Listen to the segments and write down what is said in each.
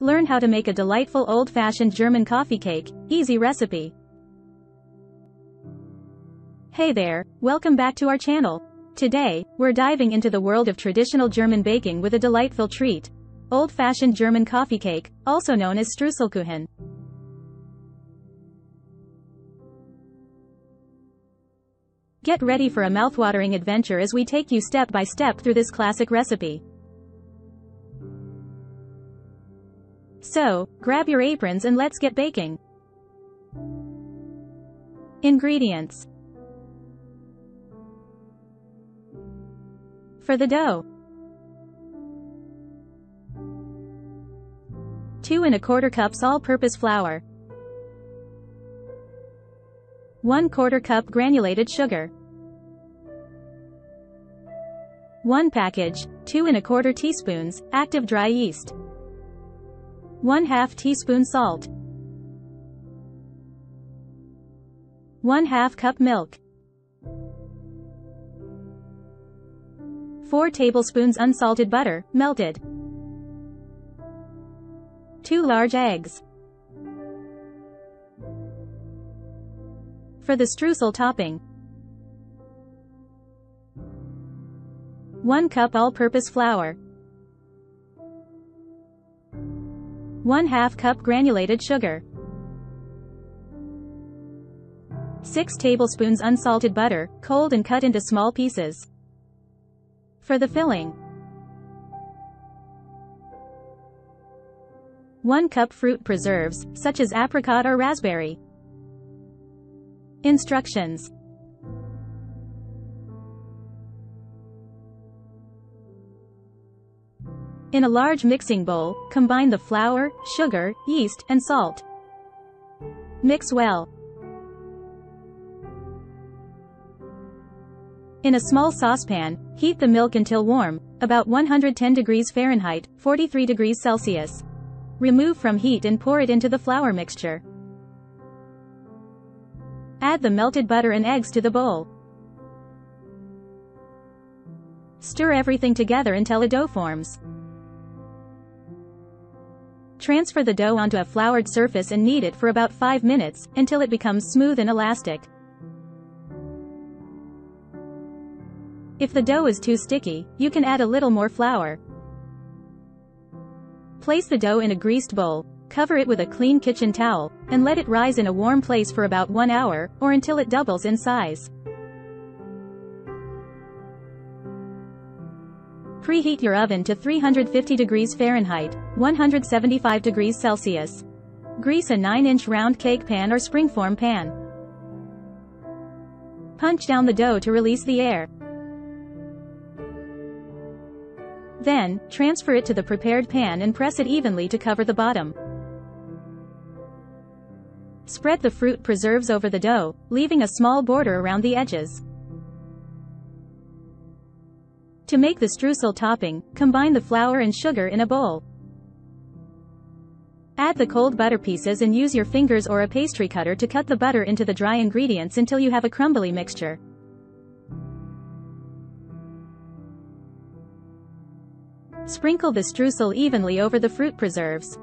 Learn how to make a delightful old-fashioned German coffee cake, easy recipe. Hey there, welcome back to our channel. Today, we're diving into the world of traditional German baking with a delightful treat. Old-fashioned German coffee cake, also known as Streuselkuchen. Get ready for a mouthwatering adventure as we take you step by step through this classic recipe. So, grab your aprons and let's get baking. Ingredients. For the dough, 2¼ cups all-purpose flour, 1/4 cup granulated sugar, 1 package, 2¼ teaspoons, active dry yeast, 1/2 teaspoon salt, 1/2 cup milk, 4 tablespoons unsalted butter, melted, 2 large eggs. For the streusel topping, 1 cup all-purpose flour, 1/2 cup granulated sugar, 6 tablespoons unsalted butter, cold and cut into small pieces. For the filling, 1 cup fruit preserves, such as apricot or raspberry. Instructions. In a large mixing bowl, combine the flour, sugar, yeast, and salt. Mix well. In a small saucepan, heat the milk until warm, about 110 degrees Fahrenheit, 43 degrees Celsius. Remove from heat and pour it into the flour mixture. Add the melted butter and eggs to the bowl. Stir everything together until a dough forms. Transfer the dough onto a floured surface and knead it for about 5 minutes, until it becomes smooth and elastic. If the dough is too sticky, you can add a little more flour. Place the dough in a greased bowl, cover it with a clean kitchen towel, and let it rise in a warm place for about 1 hour, or until it doubles in size. Preheat your oven to 350 degrees Fahrenheit, 175 degrees Celsius. Grease a 9-inch round cake pan or springform pan. Punch down the dough to release the air. Then, transfer it to the prepared pan and press it evenly to cover the bottom. Spread the fruit preserves over the dough, leaving a small border around the edges. To make the streusel topping, combine the flour and sugar in a bowl. Add the cold butter pieces and use your fingers or a pastry cutter to cut the butter into the dry ingredients until you have a crumbly mixture. Sprinkle the streusel evenly over the fruit preserves.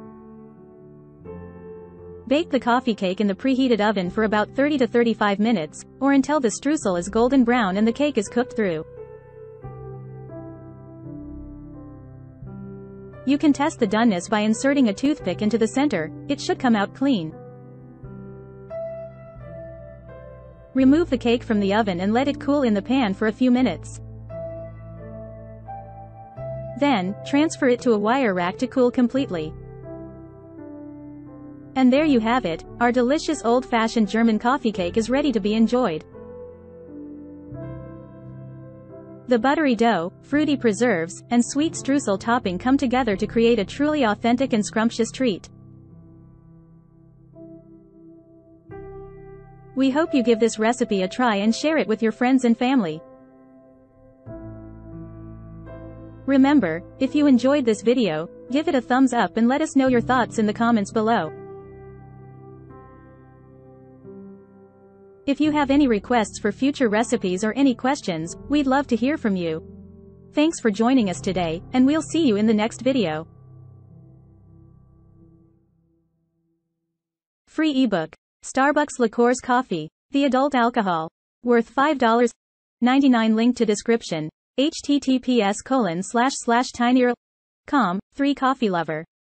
Bake the coffee cake in the preheated oven for about 30 to 35 minutes, or until the streusel is golden brown and the cake is cooked through. You can test the doneness by inserting a toothpick into the center, it should come out clean. Remove the cake from the oven and let it cool in the pan for a few minutes. Then, transfer it to a wire rack to cool completely. And there you have it, our delicious old-fashioned German coffee cake is ready to be enjoyed. The buttery dough, fruity preserves, and sweet streusel topping come together to create a truly authentic and scrumptious treat. We hope you give this recipe a try and share it with your friends and family. Remember, if you enjoyed this video, give it a thumbs up and let us know your thoughts in the comments below. If you have any requests for future recipes or any questions, we'd love to hear from you. Thanks for joining us today, and we'll see you in the next video. Free ebook. Starbucks Liqueurs Coffee, the adult alcohol. Worth $5.99. Link to description. https://tinyurl.com/3coffeelover.